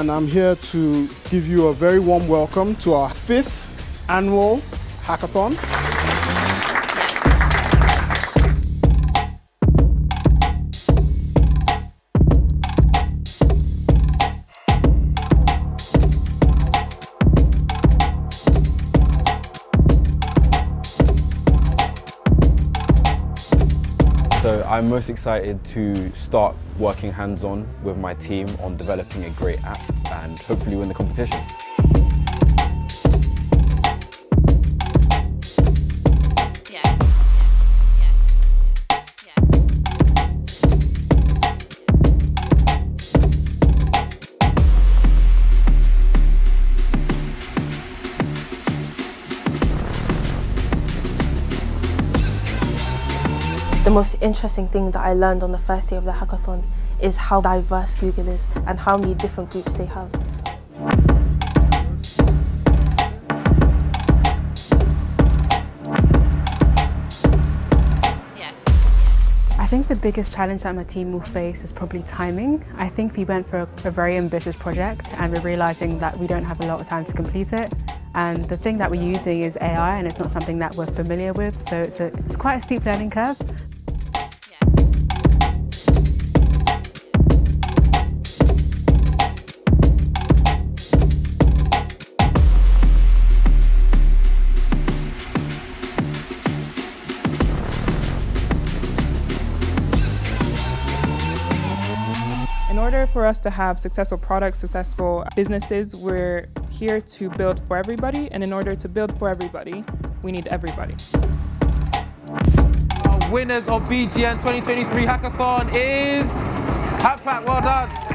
and I'm here to give you a very warm welcome to our 5th annual hackathon. So I'm most excited to start working hands-on with my team on developing a great app and hopefully win the competition. The most interesting thing that I learned on the first day of the hackathon is how diverse Google is and how many different groups they have. I think the biggest challenge that my team will face is probably timing. I think we went for a very ambitious project and we're realising that we don't have a lot of time to complete it. And the thing that we're using is AI and it's not something that we're familiar with, so it's quite a steep learning curve. In order for us to have successful products, successful businesses, we're here to build for everybody, and in order to build for everybody, we need everybody. Our winners of BGN 2023 Hackathon is Hack Pack. Well done.